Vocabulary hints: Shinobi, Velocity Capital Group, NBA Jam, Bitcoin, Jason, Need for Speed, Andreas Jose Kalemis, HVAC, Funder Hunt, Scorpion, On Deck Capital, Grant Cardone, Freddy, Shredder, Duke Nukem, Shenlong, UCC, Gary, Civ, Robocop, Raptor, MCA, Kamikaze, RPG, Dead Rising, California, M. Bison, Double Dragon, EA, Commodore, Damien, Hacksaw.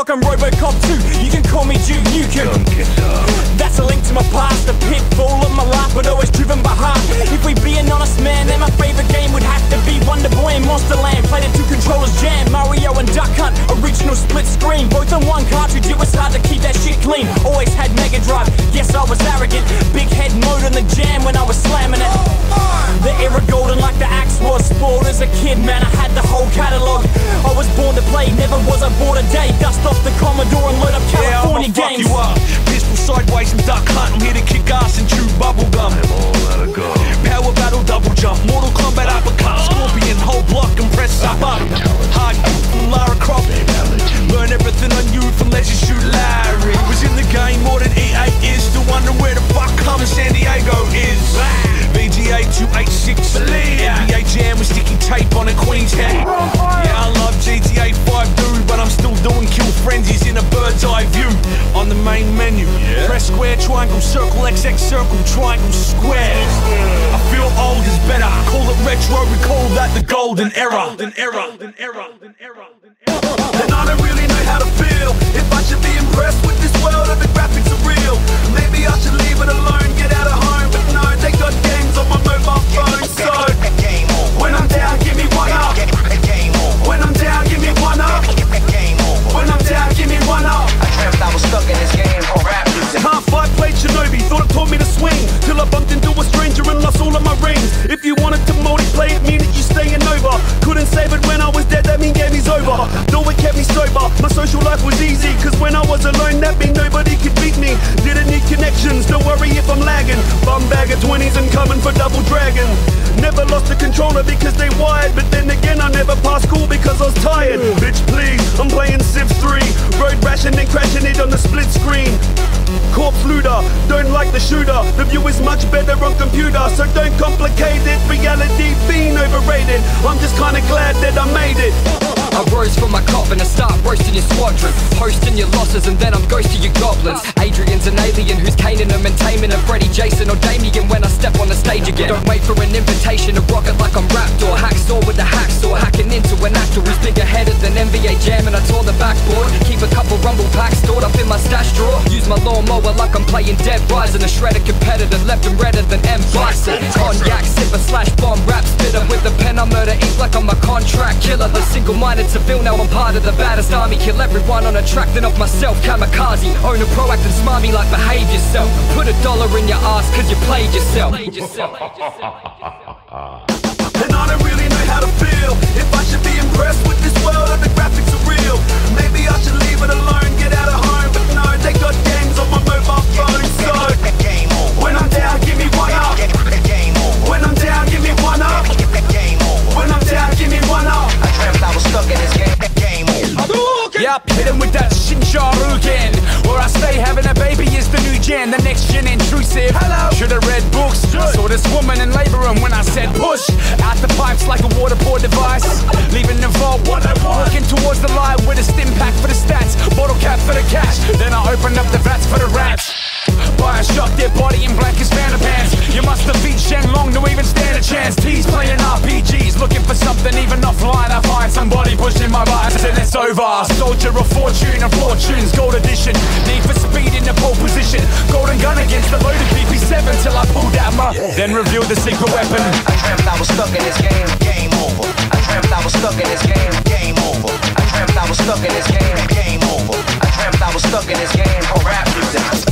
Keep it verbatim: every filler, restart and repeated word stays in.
o'clock on Robocop two. You can call me Duke Nukem. That's a link to my past, a pitfall of my life, but always driven by heart. If we be an honest man, then my favourite game would have to be Wonder Boy and Monster Land. Played it two controllers jam, Mario and Duck Hunt, original split screen. Both on one cartridge, it was hard to keep that shit clean. Always had Mega Drive, yes I was arrogant. Big head mode in the jam when I was slamming it. The era golden like the axe was spoiled as a kid, man, I had the whole catalogue. I was born to play, never was I bored a day. Dust off the Commodore and load up California yeah, games. Fuck you up. Pistol sideways and Duck Hunt, I'm here to kick ass and chew bubblegum. I'm all out of gum. Power battle double jump, Mortal Kombat uppercut, Scorpion whole block and press up up. Hard from Lara Croft. Learn everything I knew from Let's Just Shoot Larry. Was in the game more than E A is. Still wondering where the fuck coming San Diego is. V G A two eighty-six, N B A Jam with sticky tape on a Queen's hat. Yeah, I love G T A five dude, but I'm still doing kill frenzies in a bird's eye view. On the main menu, yeah. Press square, triangle, circle, X X, circle, triangle, square. I feel old is better, call it retro, we call that the golden era. And I don't really know how to feel, if I should be impressed with this world if the graphics are real. Maybe I should leave it alone, get out of home, but no, they got games on my mobile phone, so when I'm down, give me one up. When I'm down, give me one up. When I'm down, give me one up. I dreamt I was stuck in this game for rap music. Half five played Shinobi, thought it taught me to swing, till I bumped into a stranger and lost all of my rings. If you wanted to multiplay, it mean that you staying over. Couldn't save it when I was dead, that mean game is over. No, it kept me sober, my social life was easy, cause when I was alone, that mean nobody could beat me. Didn't need connections, don't worry if I'm lagging. Bum bag of twenties and coming for Double Dragon. Never lost the controller because they wired, but then again I never passed school because I was tired. Ooh. Bitch please, I'm playing Civ three. Road rashing and crashing it on the split screen. Corpse looter, don't like the shooter. The view is much better on computer, so don't complicate it. Reality being overrated, I'm just kinda glad that I made it. I rose from my coffin and start roasting your squadron, hosting your losses and then I'm ghosting your goblins. Adrian's an alien who's caning them and taming them. Freddy, Jason or Damien when I step on the stage again. Don't wait for an invitation to rock it like I'm Raptor. Hacksaw with a hacksaw, hacking into an actor who's bigger headed than N B A Jam and I tore the backboard. Keep a couple rumble packs stored up in my stash drawer. Use my lawnmower like I'm playing Dead Rising. A shredder competitor, left and redder than M. Bison. Cognac, sipper slash bomb, rap spitter. With a pen I murder ink like I'm a contract killer. The single-minded to feel now I'm part of the baddest army. Kill everyone on a track, then off myself, kamikaze. Own a pro, acting smarmy like behave yourself. Put a dollar in your ass cause you played yourself. And I don't really know how to feel, if I should be impressed with this world and the graphics are real. Maybe I should leave it alone, get out of home, but no, they got games on my mobile phone. So when I'm down, give me one up. When I'm down, give me one up. When I'm down, give me one up. I was stuck in this game, that game over. Yup, hit him with that Shinjaru again. Where I stay having a baby is the new gen, the next gen intrusive. Hello. Should've read books, good. Saw this woman in labor and when I said push, out the pipes like a water pour device. Leaving the vault, what I want. Walking towards the light with a stim pack for the stats, bottle cap for the cash. Then I opened up the vats for the rats. By a shot, their body in black is fan of pants. You must have beat Shenlong to even stand a chance. T's playing R P Gs, looking for something even offline. I've hired somebody pushing my buttons and it's over. Soldier of fortune and fortunes, gold edition. Need for speed in the pole position. Golden gun against the loaded P P seven till I pulled out my yeah. Then revealed the secret weapon. I dreamt I was stuck in this game, game over. I dreamt I was stuck in this game, game over. I dreamt I was stuck in this game, game over. I dreamt I was stuck in this game, for rap music.